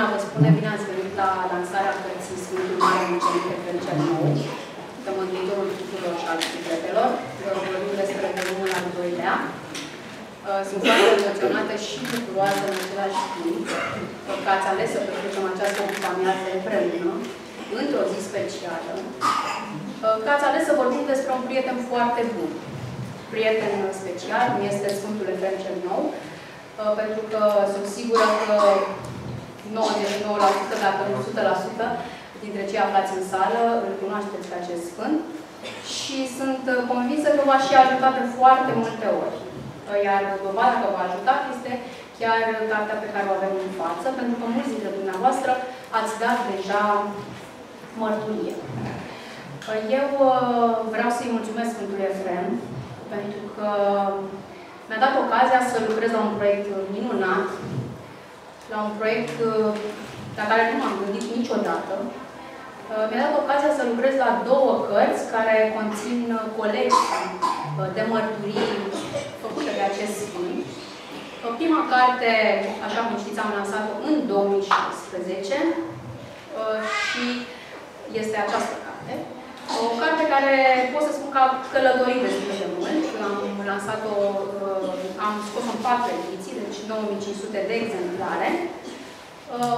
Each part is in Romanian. Corina vă spune, bine ați venit la lansarea cărții Sfântul Mare Mucenic Efrem cel Nou, Mântuitorul tuturor și al sufletelor. Vă vorbim despre volumul al doilea. Sunt foarte emoționată și bucuroasă în același timp că ați ales să petrecem această după-amiază împreună, într-o zi specială, că ați ales să vorbim despre un prieten foarte bun. Prieten special este Sfântul Efrem cel Nou, pentru că sunt sigură că 99%, dacă nu 100%, dintre cei aflați în sală îl cunoașteți pe acest sfânt și sunt convinsă că v-a și ajutat de foarte multe ori. Iar dovada că v-a ajutat este chiar cartea pe care o avem în față, pentru că mulți dintre dumneavoastră ați dat deja mărturie. Eu vreau să-i mulțumesc Sfântului Efrem, pentru că mi-a dat ocazia să lucrez la un proiect minunat, la un proiect la care nu m-am gândit niciodată. Mi-a dat ocazia să lucrez la două cărți care conțin colecții de mărturii făcute de acest sfânt. Prima carte, așa cum știți, am lansat-o în 2016 și este această carte. O carte care pot să spun că a călătorit destul de mult. Când am lansat-o, am scos-o în 4 ediții, deci 9500 de exemplare.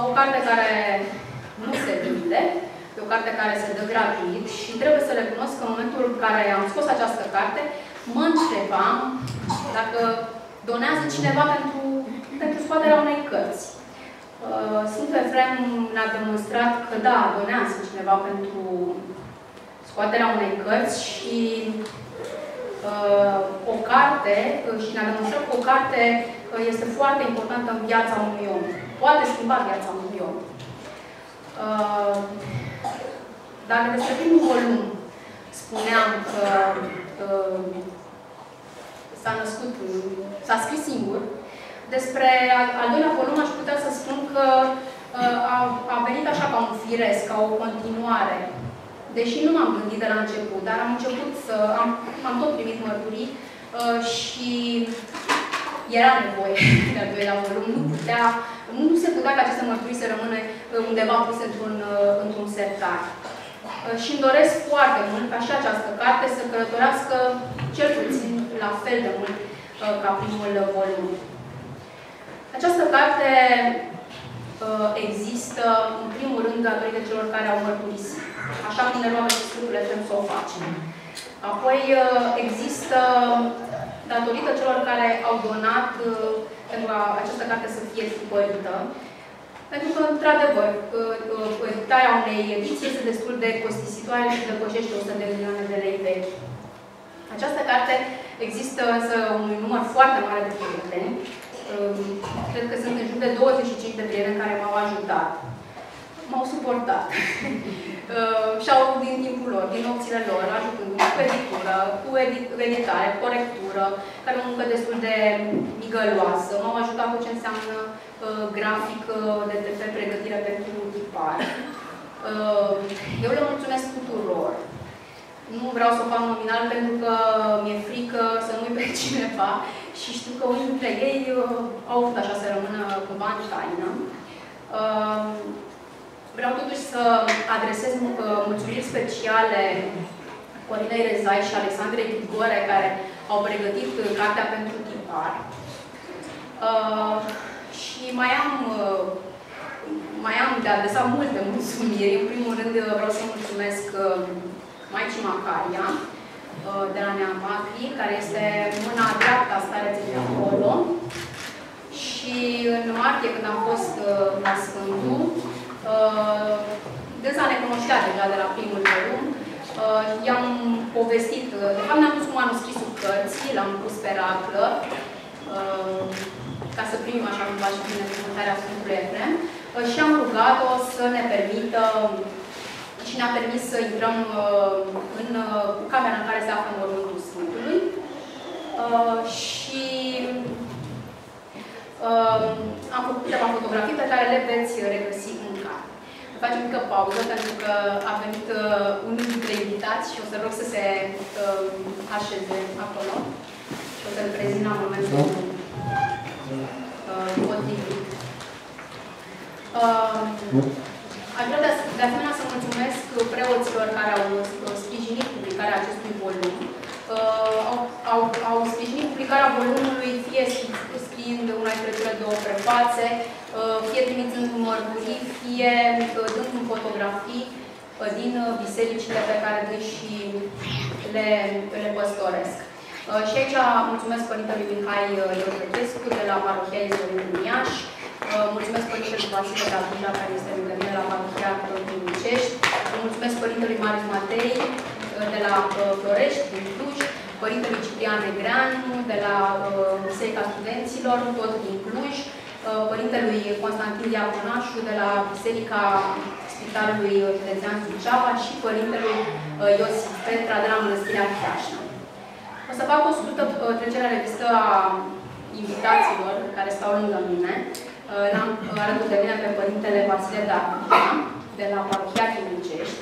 O carte care nu se vinde, e o carte care se dă gratuit și trebuie să recunosc că în momentul în care am scos această carte, mă întrebam dacă donează cineva pentru scoaterea unei cărți. Sfântul Efrem ne-a demonstrat că da, donează cineva pentru scoaterea unei cărți și o carte, și ne-a demonstrat că o carte este foarte importantă în viața unui om. Poate schimba viața unui om. Dacă despre primul volum spuneam că s-a scris singur, despre al doilea volum aș putea să spun că a venit așa ca un firesc, ca o continuare. Deși nu m-am gândit de la început, dar am început să... am tot primit mărturii și era nevoie de al doilea volum. Nu se putea ca aceste mărturii să rămână undeva pus într-un sertar. Și îmi doresc foarte mult ca și această carte să călătorească cel puțin la fel de mult ca primul volum. Această carte există, în primul rând, datorită celor care au mărturisit. Așa cum ne luăm și Sfântul Efrem să o facem. Apoi există datorită celor care au donat pentru ca această carte să fie tipărită. Pentru că, într-adevăr, editarea unei ediții este destul de costisitoare și depășește 100 de milioane de lei vechi. Această carte există însă un număr foarte mare de prieteni. Cred că sunt în jur de 25 de prieteni care m-au ajutat. M-au suportat. Și-au din timpul lor, din nopțile lor, ajutându-mă cu editură, cu editare, corectură, care o muncă destul de migăloasă. M-au ajutat cu ce înseamnă grafică, DTP, pregătire pentru tipar. Eu le mulțumesc tuturor. Nu vreau să o fac nominal pentru că mi-e frică să nu-i pe cineva și știu că unii dintre ei au vrut așa să rămână cumva în taină. Vreau totuși să adresez mulțumiri speciale Corinei Rezai și Alexandrei Grigore, care au pregătit cartea pentru tipar. Și mai am de adresat multe mulțumiri. În primul rând vreau să mulțumesc Maicii Macaria, de la Nea Macri, care este mâna dreaptă a stareței de acolo. Și în martie, când am fost la Sfântul, dânsa ne cunoștea deja de la primul volum. I-am povestit, de fapt ne-am pus cu manuscrisul cărții, l-am pus pe raclă, ca să primim așa cumva și binecuvântarea Sfântului Efrem. Și am rugat-o să ne permită și ne-a permis să intrăm în camera în care se află mormântul Sfântului. Și am făcut câteva fotografii pe care le veți regăsi în carte. Facem mică pauză pentru că a venit unul dintre invitați și o să rog să se așeze acolo și o să-l prezint la momentul potrivit. Aș vrea de asemenea să mulțumesc preoților care au sprijinit publicarea acestui volum. Au sprijinit publicarea volumului fie scriind una dintre cele două prefațe, fie trimițând mărturii, fie dând fotografii din bisericile pe care și le păstoresc. Și aici mulțumesc Părintelui Mihai Iorgătescu de la Marochea I. Zorin din Iași. Mulțumesc Părintele Vasile Dabija, care este lângă mine la Parchia Chinegești. Mulțumesc Părintele Marii Matei de la Florești, din Cluj. Părintele Ciprian Negreanu de la Biserica Studenților, tot din Cluj. Părintelui Constantin Diabonașu de la Biserica Spitalului Județean Suceava și Părintele Iosif Petra de la Mănăstirea Piașa. O să fac o scurtă trecere în revistă a invitațiilor care stau lângă mine. L-am alături de mine pe Părintele Vasile Dabija de la Parchia Chinegești,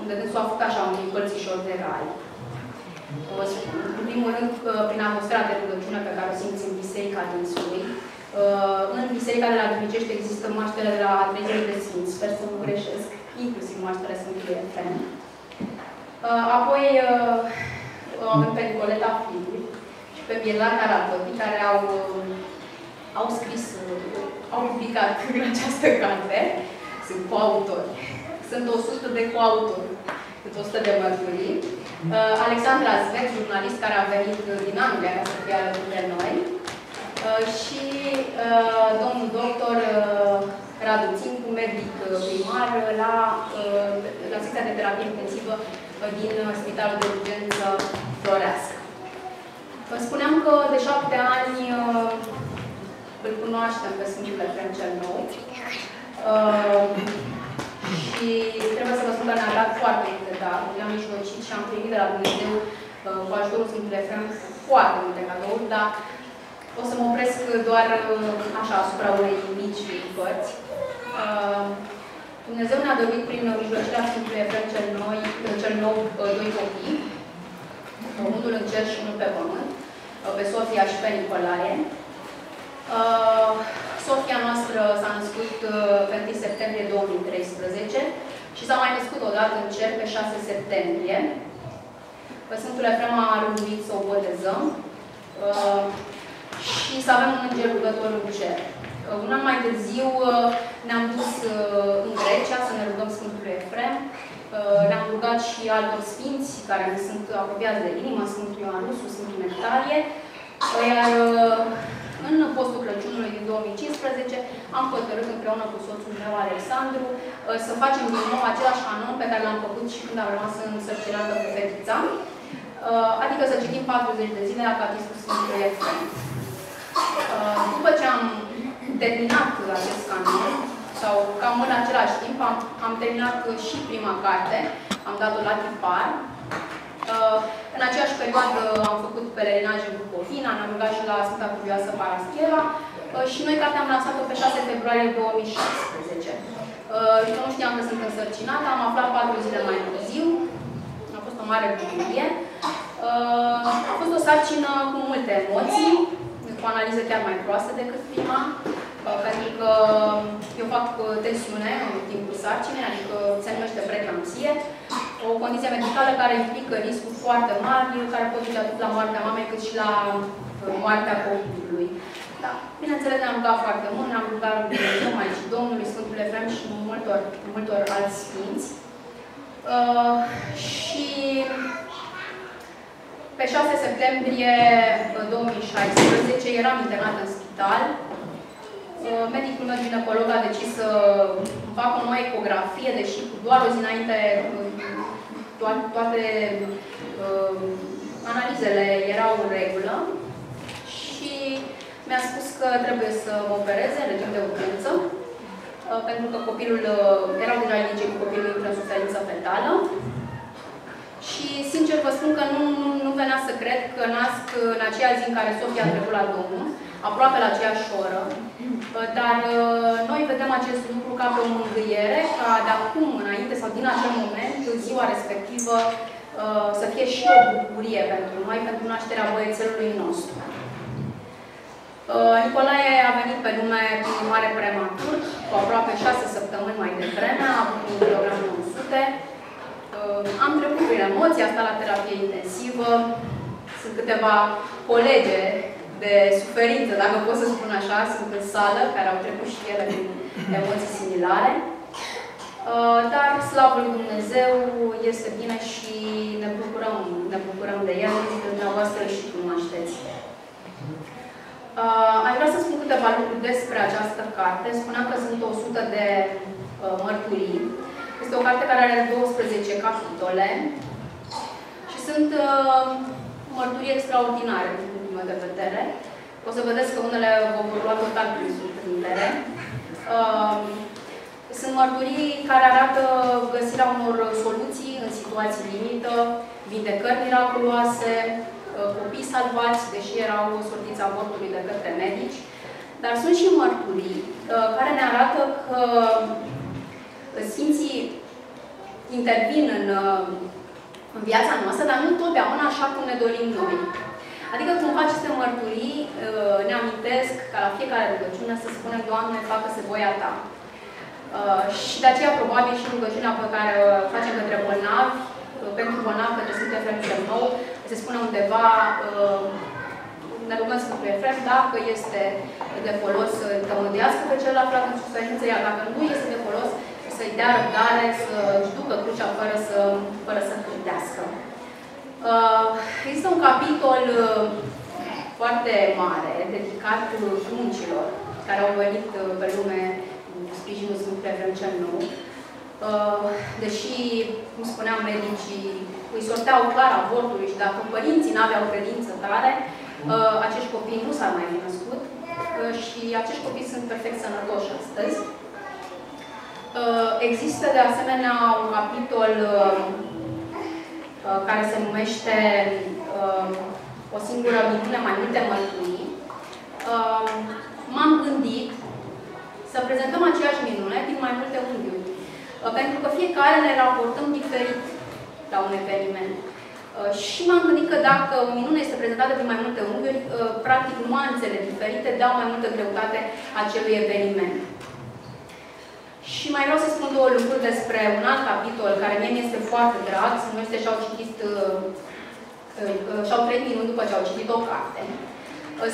unde dânsul a făcut așa un încălțișor de rai. În primul rând, prin atmosfera de rugăciune pe care o simți în biserica dânsului. În biserica de la Dumicești există moaștele de la Advenii de Sfinți, sper să nu greșesc, inclusiv moaștele Sfântului Efrem. Apoi avem pe Nicoleta Filip și pe Mirela Caracoti, care au scris, au publicat în această carte. Sunt coautori. Sunt 100 de coautori, cât 100 de mărturii. Alexandra Svec, jurnalist care a venit din Anglia să fie alături de noi. Și domnul doctor Radu Țincu, medic primar la secția de terapie intensivă din Spitalul de Urgență Floreasca. Spuneam că de 7 ani îl cunoaștem pe Sfântul Efrem cel Nou. Și trebuie să vă spun că ne-a dat foarte multe daruri. Le-am mijlocit și am primit de la Dumnezeu cu ajutorul Sfântului Efrem foarte multe cadouri, dar o să mă opresc doar așa asupra unei mici părți. Dumnezeu ne-a dorit prin mijlocirea Sfântului Efrem cel Nou doi copii, unul în cer și unul pe pământ, pe Sofia și pe Nicolae. Sofia noastră s-a născut pe 1 septembrie 2013 și s-a mai născut odată în cer pe 6 septembrie. Pe Sfântul Efrem a rânduit să o botezăm și să avem un înger rugător în cer. Un an mai târziu ne-am dus în Grecia să ne rugăm Sfântul Efrem. Ne-am rugat și altor sfinți care ne sunt apropiați de inimă, Sfântul Ioanus, Sfântul Nectarie. Iar în postul Crăciunului din 2015 am hotărât împreună cu soțul meu, Alexandru, să facem din nou același anon pe care l-am făcut și când am rămas însărcinată cu fetița, adică să citim 40 de zile la Catiscul Sfântului Efrem. După ce am terminat acest canon, sau cam în același timp, am terminat și prima carte, am dat-o la tipar. În aceeași perioadă am făcut pelerinaje în Bucovina, ne-am rugat și la Sfânta Cuvioasă Parascheva și noi cartea am lansat-o pe 6 februarie 2016. Eu nu știam că sunt însărcinată, am aflat 4 zile mai târziu. A fost o mare bucurie. A fost o sarcină cu multe emoții, cu analize chiar mai proaste decât prima, pentru că eu fac tensiune în timpul sarcinei, adică se numește preeclampsie. O condiție medicală care implică riscuri foarte mari, care pot duce atât la moartea mamei cât și la moartea copilului. Da. Bineînțeles, ne-am rugat foarte mult, ne-am rugat numai și Domnului, Sfântul Efrem și multor alți sfinți. Și pe 6 septembrie 2016 eram internată în spital. Medicul meu ginecolog a decis să fac o nouă ecografie, deși cu doar o zi înainte toate analizele erau în regulă și mi-a spus că trebuie să mă opereze în regim de urgență, pentru că copilul erau deja indicii cu copilul într-o suferință fetală. Și sincer vă spun că nu venea să cred că nasc în aceea zi în care Sofia a trecut la Domnul, aproape la aceeași oră. Dar noi vedem acest lucru ca pe o mângâiere, ca de acum înainte sau din acel moment, în ziua respectivă, să fie și o bucurie pentru noi, pentru nașterea băiețelului nostru. Nicolae a venit pe lume cu un mare prematur, cu aproape 6 săptămâni mai devreme, a avut un kilogram 900. Am trecut prin emoții, am stat la terapie intensivă. Sunt câteva colege de suferință, dacă pot să spun așa, sunt în sală, care au trecut și ele prin emoții similare. Dar, slavă lui Dumnezeu, este bine și ne bucurăm de el, că dumneavoastră și cunoașteți. Aș vrea să spun câteva lucruri despre această carte. Spuneam că sunt 100 de mărturii. Este o carte care are 12 capitole și sunt mărturii extraordinare, din punctul meu de vedere. O să vedeți că unele vă vor lua total prin surprindere. Sunt mărturii care arată găsirea unor soluții în situații limită, vindecări miraculoase, copii salvați, deși erau sortiți avortului de către medici. Dar sunt și mărturii care ne arată că Sfinții intervin în viața noastră, dar nu totdeauna așa cum ne dorim noi. Adică cumva aceste mărturii ne amintesc ca la fiecare rugăciune să spunem: Doamne, facă-se voia Ta. Și de aceea probabil și rugăciunea pe care o facem către bolnavi, pentru bolnavi, către Sfântul Efrem cel Nou, se spune undeva, ne rugăm Sfântul Efrem, dacă este de folos să tămădească pe cel aflat în suferință, iar dacă nu este de folos, să-i dea răbdare, să-și ducă crucea fără să cârtească. Există un capitol foarte mare, dedicat pruncilor, care au venit pe lume cu sprijinul Sfântului Efrem cel Nou. Deși, cum spuneam, medicii îi sorteau clar avortului și dacă părinții n-aveau credință tare, acești copii nu s-ar mai fi născut și acești copii sunt perfect sănătoși astăzi. Există de asemenea un capitol care se numește O singură minune, mai multe mărturii. M-am gândit să prezentăm aceeași minune din mai multe unghiuri, pentru că fiecare ne raportăm diferit la un eveniment. Și m-am gândit că dacă o minune este prezentată din mai multe unghiuri, practic nuanțele diferite dau mai multă greutate acelui eveniment. Și mai vreau să spun două lucruri despre un alt capitol care mie mi-este foarte drag. Se numește Și-au trăit minuni după ce au citit o carte.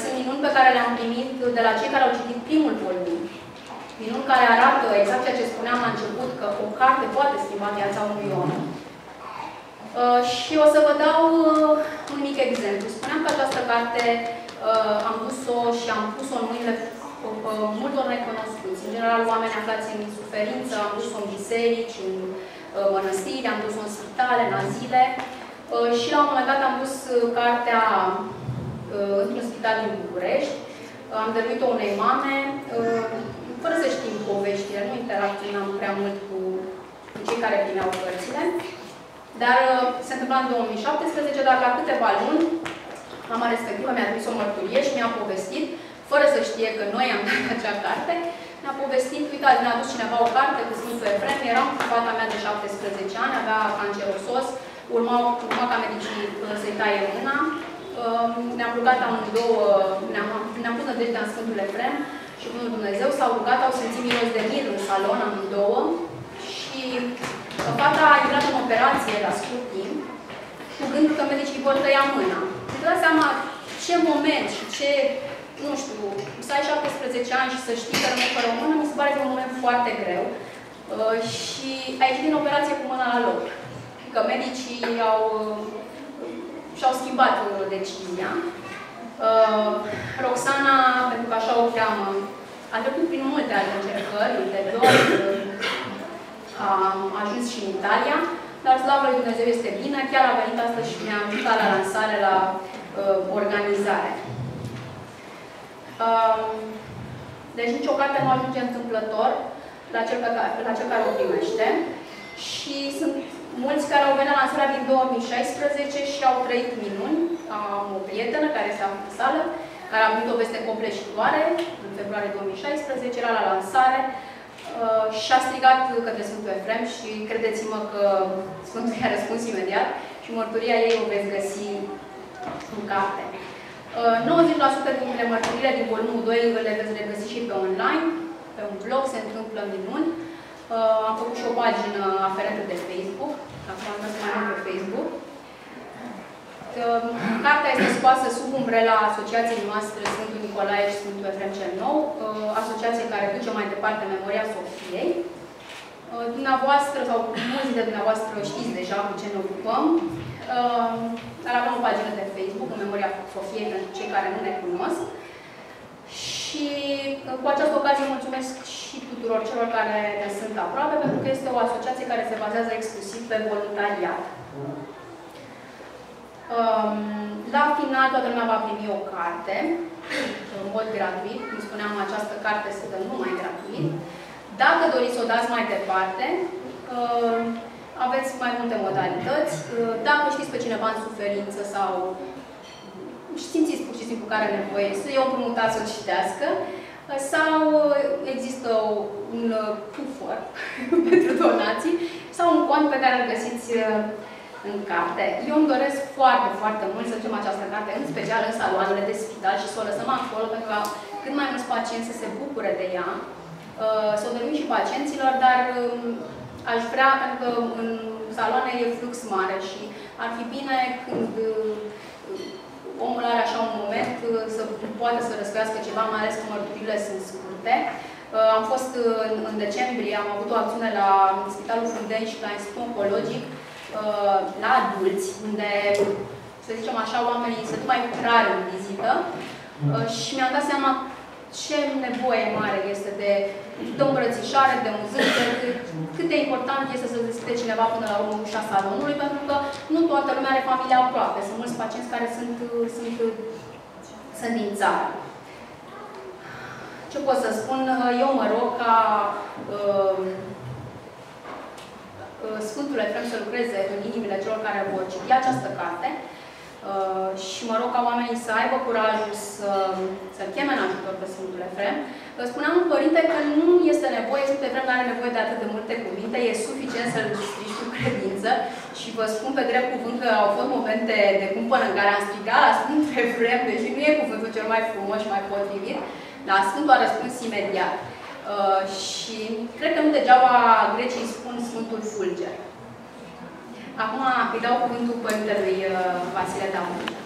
Sunt minuni pe care le-am primit de la cei care au citit primul volum. Minuni care arată exact ceea ce spuneam la început, că o carte poate schimba viața unui om. Și o să vă dau un mic exemplu. Spuneam că această carte am dus-o și am pus-o în mâinile multor necunoscuți. În general, oameni aflați în suferință, am dus-o în biserici, în mănăstiri, am dus-o în spitale, în azile. Și la un moment dat am dus cartea într-un spital din București. Am dăruit-o unei mame, fără să știm poveștile, nu interacționam prea mult cu cei care primeau cărțile. Dar se întâmpla în 2017, dar la câteva luni, mama respectivă mi-a trimis o mărturie și mi-a povestit, fără să știe că noi am dat acea carte, ne-a povestit: uitați, ne-a adus cineva o carte cu Sfântul Efrem, eram cu fata mea de 17 ani, avea cancerosos, urma ca medicii să-i taie mâna, ne-am rugat amândouă, ne-am pus nădejdea în Sfântul Efrem și Bunul Dumnezeu, s-au rugat, au simțit miros de mir în salon amândouă și fata a intrat în operație la scurt timp, cu gândul că medicii vor tăia mâna. Îți dai seama ce moment și ce, nu știu, să ai 17 ani și să știi că rămâi fără o mână, mi se pare că e un moment foarte greu. Și ai ieșit din operație cu mâna la loc. Că medicii și-au schimbat decizia. Roxana, pentru că așa o cheamă, a trecut prin multe alte încercări, ulterior a ajuns și în Italia, dar slavă lui Dumnezeu este bine, chiar a venit astăzi și ne-a ajutat la lansare, la organizare. Deci nicio carte nu ajunge întâmplător la cel care o primește. Și sunt mulți care au venit la lansarea din 2016 și au trăit minuni. Am o prietenă care se află în sală, care a avut o veste compleșitoare în februarie 2016, era la lansare și a strigat către Sfântul Efrem și credeți-mă că Sfântul i-a răspuns imediat și mărturia ei o veți găsi în carte. 90% dintre mărturiile din volumul 2 le veți regăsi și pe online, pe un blog, se întâmplă minuni. Am făcut și o pagină aferentă de Facebook, acum am mers mai mult pe Facebook. Cartea este scoasă sub umbrela asociației noastre Sfântul Nicolae și Sfântul Efrem cel Nou, asociație care duce mai departe Memoria Sofiei. Dumneavoastră, sau mulți dintre dumneavoastră știți deja cu ce ne ocupăm, dar avem o pagină de Facebook, în Memoria Sofiei, pentru cei care nu ne cunosc. Și cu această ocazie mulțumesc și tuturor celor care ne sunt aproape, pentru că este o asociație care se bazează exclusiv pe voluntariat. La final, toată lumea va primi o carte, în mod gratuit. Cum spuneam, această carte este numai gratuit. Dacă doriți să o dați mai departe, aveți mai multe modalități. Dacă știți pe cineva în suferință sau simțiți pur și simplu care are nevoie să-i împrumutați să o citească, sau există un cufăr pentru donații sau un cont pe care îl găsiți în carte. Eu îmi doresc foarte, foarte mult să facem această carte, în special în saloanele de spital și să o lăsăm acolo pentru ca cât mai mulți pacienți să se bucure de ea. Să o dăruim și pacienților, dar aș vrea, pentru că în saloane e flux mare și ar fi bine când omul are așa un moment să poată să răscrească ceva, mai ales că mărturile sunt scurte. Am fost în decembrie, am avut o acțiune la Spitalul Fundeni și la Institutul Oncologic la adulți, unde, să zicem așa, oamenii sunt mai rar în vizită și mi-am dat seama ce nevoie mare este de îmbrățișare, de un zâmbet, cât de important este să deschide cineva până la urmă ușa salonului, pentru că nu toată lumea are familia aproape. Sunt mulți pacienți care sunt din țară. Ce pot să spun? Eu mă rog ca Sfântul Efrem să lucreze în inimile celor care vor citi această carte. Și mă rog ca oamenii să aibă curajul să cheme în ajutor pe Sfântul Efrem. Spuneam un părinte că nu este nevoie, Sfântul Efrem nu are nevoie de atât de multe cuvinte, e suficient să-l strigi cu credință și vă spun pe drept cuvânt că au fost momente de cumpănă în care am strigat la Sfântul Efrem, deși nu e cuvântul cel mai frumos și mai potrivit, dar Sfântul a răspuns imediat. Și cred că nu degeaba grecii spun Sfântul Fulger. Acum îi dau cuvântul Părintelui Vasile Dabija.